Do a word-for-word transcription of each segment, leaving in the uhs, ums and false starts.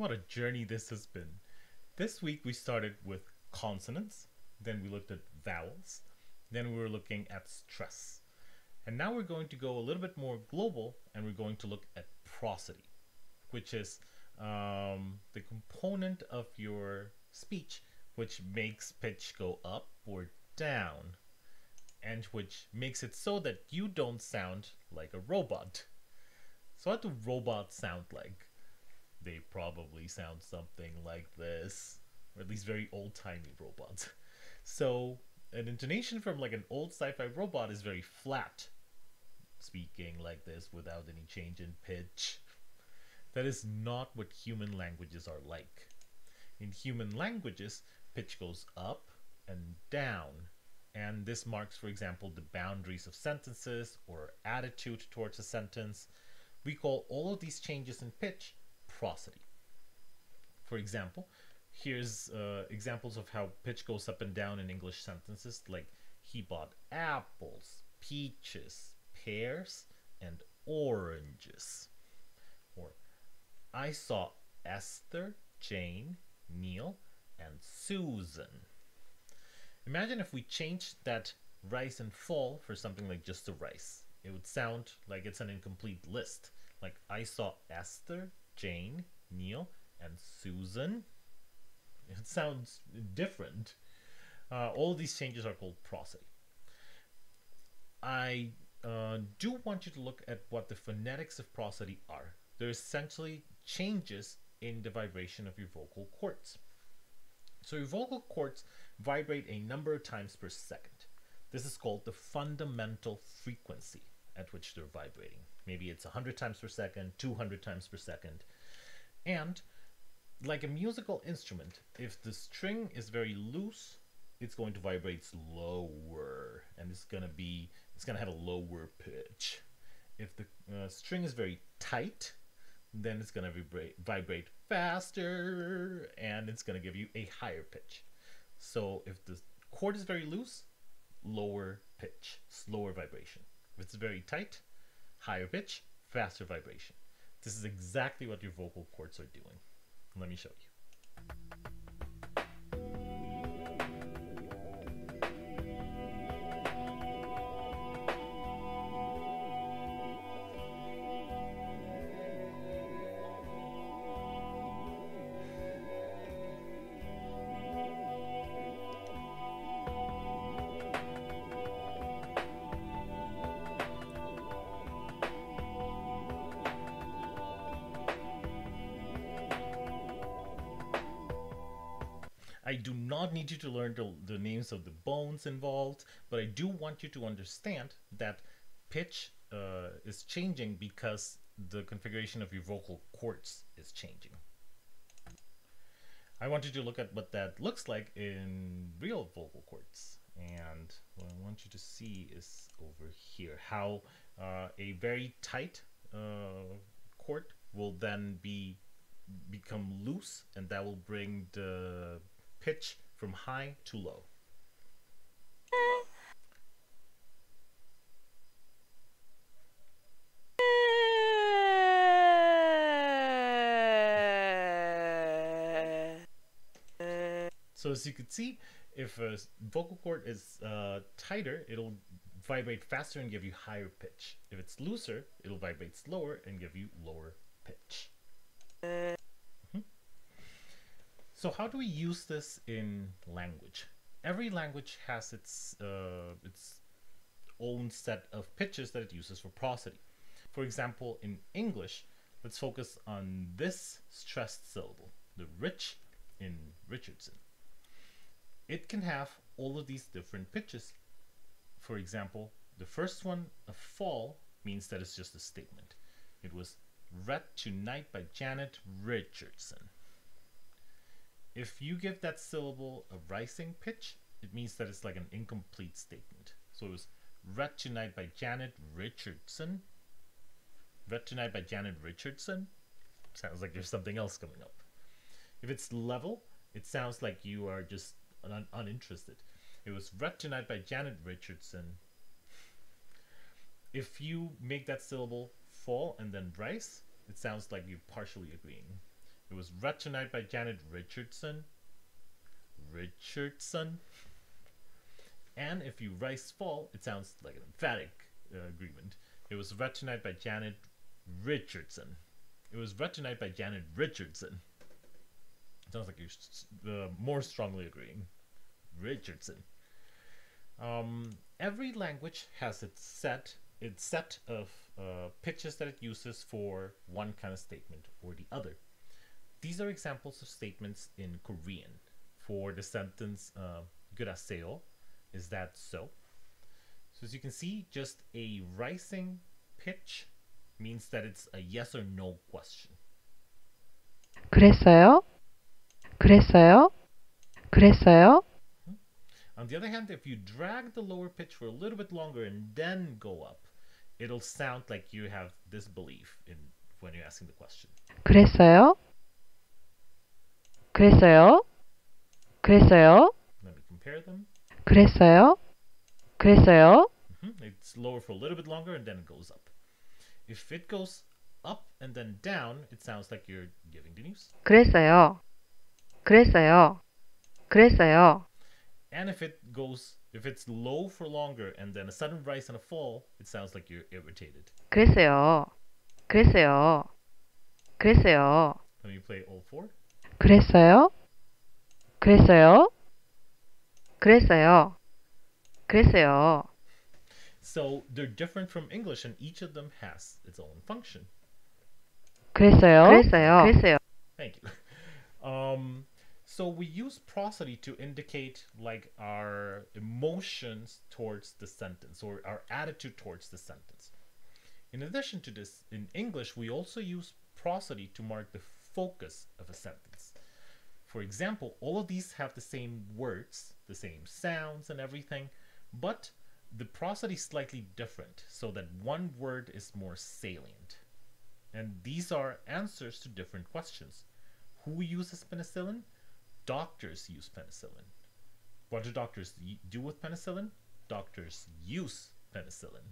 What a journey this has been. This week we started with consonants, then we looked at vowels, then we were looking at stress. And now we're going to go a little bit more global, and we're going to look at prosody, which is um, the component of your speech which makes pitch go up or down, and which makes it so that you don't sound like a robot. So what do robots sound like? They probably sound something like this, or at least very old-timey robots. So an intonation from like an old sci-fi robot is very flat, speaking like this without any change in pitch. That is not what human languages are like. In human languages, pitch goes up and down, and this marks, for example, the boundaries of sentences or attitude towards a sentence. We call all of these changes in pitch prosody. For example, here's uh, examples of how pitch goes up and down in English sentences, like he bought apples, peaches, pears, and oranges. Or I saw Esther, Jane, Neil, and Susan. Imagine if we changed that rise and fall for something like just the rise. It would sound like it's an incomplete list. Like I saw Esther, Jane, Neil, and Susan. It sounds different. Uh, all these changes are called prosody. I uh, do want you to look at what the phonetics of prosody are. They're essentially changes in the vibration of your vocal cords. So your vocal cords vibrate a number of times per second. This is called the fundamental frequency at which they're vibrating. Maybe it's one hundred times per second, two hundred times per second. And like a musical instrument, if the string is very loose, it's going to vibrate slower, and it's going to be, it's going to have a lower pitch. If the uh, string is very tight, then it's going to vibrate, vibrate faster, and it's going to give you a higher pitch. So if the chord is very loose, lower pitch, slower vibration. If it's very tight, higher pitch, faster vibration. This is exactly what your vocal cords are doing. Let me show you. I do not need you to learn the, the names of the bones involved, but I do want you to understand that pitch uh, is changing because the configuration of your vocal cords is changing. I want you to look at what that looks like in real vocal cords. And what I want you to see is over here, how uh, a very tight uh, cord will then be become loose, and that will bring the pitch from high to low. So as you can see, if a vocal cord is uh, tighter, it'll vibrate faster and give you higher pitch. If it's looser, it'll vibrate slower and give you lower pitch. So how do we use this in language? Every language has its, uh, its own set of pitches that it uses for prosody. For example, in English, let's focus on this stressed syllable, the rich in Richardson. It can have all of these different pitches. For example, the first one, a fall, means that it's just a statement. It was read tonight by Janet Richardson. If you give that syllable a rising pitch, it means that it's like an incomplete statement. So it was read tonight by Janet Richardson. Read tonight by Janet Richardson. Sounds like there's something else coming up. If it's level, it sounds like you are just un uninterested. It was read tonight by Janet Richardson. If you make that syllable fall and then rise, it sounds like you're partially agreeing. It was read tonight by Janet Richardson. Richardson. And if you rice fall, it sounds like an emphatic uh, agreement. It was read tonight by Janet Richardson. It was read tonight by Janet Richardson. Sounds like you're uh, more strongly agreeing. Richardson. Um, every language has its set, its set of uh, pitches that it uses for one kind of statement or the other. These are examples of statements in Korean. For the sentence, uh, "Guraseo," is that so? So as you can see, just a rising pitch means that it's a yes or no question. 그랬어요? 그랬어요? 그랬어요? On the other hand, if you drag the lower pitch for a little bit longer and then go up, it'll sound like you have disbelief in when you're asking the question. 그랬어요? 그랬어요? 그랬어요? Let me compare them. 그랬어요? 그랬어요? Mm-hmm. It's lower for a little bit longer and then it goes up. If it goes up and then down, it sounds like you're giving the news. 그랬어요. 그랬어요. 그랬어요. And if it goes, if it's low for longer and then a sudden rise and a fall, it sounds like you're irritated. 그랬어요. 그랬어요. 그랬어요. Let me play all four. 그랬어요. 그랬어요. 그랬어요. 그랬어요. So they're different from English and each of them has its own function. 그랬어요. 그랬어요. 그랬어요. Thank you. Um, So we use prosody to indicate like our emotions towards the sentence or our attitude towards the sentence. In addition to this, in English, we also use prosody to mark the focus of a sentence. For example, all of these have the same words, the same sounds and everything, but the prosody is slightly different so that one word is more salient. And these are answers to different questions. Who uses penicillin? Doctors use penicillin. What do doctors do with penicillin? Doctors use penicillin.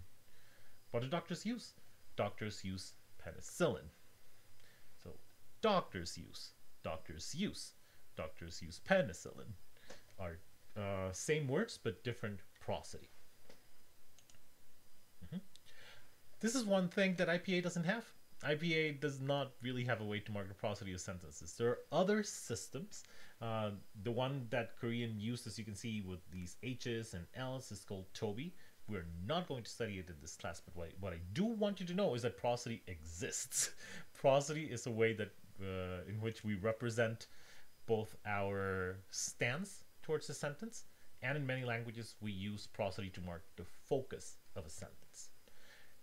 What do doctors use? Doctors use penicillin. So doctors use, doctors use, doctors use penicillin are uh, same words but different prosody. Mm-hmm. This is one thing that I P A doesn't have. I P A does not really have a way to mark the prosody of sentences. There are other systems. Uh, the one that Korean uses, you can see with these H's and L's, is called Toby. We're not going to study it in this class, but what I, what I do want you to know is that prosody exists. Prosody is a way that uh, in which we represent both our stance towards a sentence, and in many languages we use prosody to mark the focus of a sentence.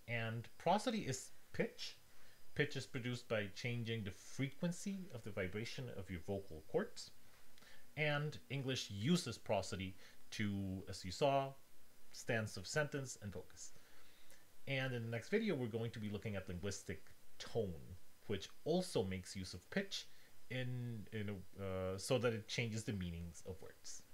And prosody is pitch. Pitch is produced by changing the frequency of the vibration of your vocal cords. And English uses prosody to, as you saw, stance of sentence and focus. And in the next video, we're going to be looking at linguistic tone, which also makes use of pitch in, in a, uh, so that it changes the meanings of words.